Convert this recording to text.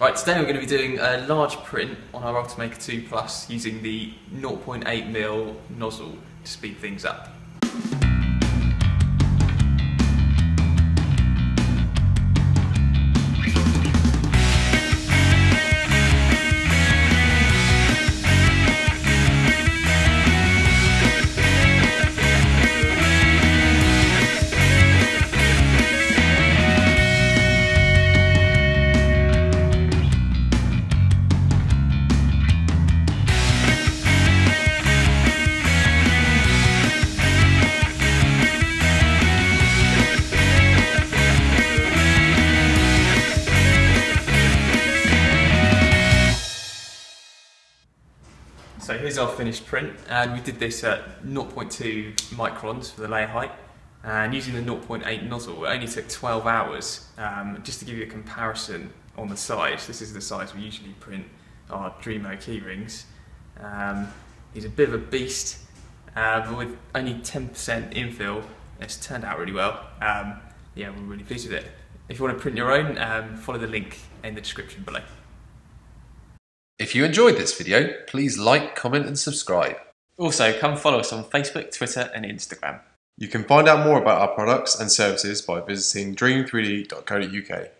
Right, today we're going to be doing a large print on our Ultimaker 2 Plus using the 0.8mm nozzle to speed things up. So here's our finished print, and we did this at 0.2 microns for the layer height, and using the 0.8 nozzle it only took 12 hours. Just to give you a comparison on the size, this is the size we usually print our Dreamo key rings. He's a bit of a beast, but with only 10% infill it's turned out really well. Yeah, we're really pleased with it. If you want to print your own, follow the link in the description below. If you enjoyed this video, please like, comment and subscribe. Also, come follow us on Facebook, Twitter and Instagram. You can find out more about our products and services by visiting dream3d.co.uk.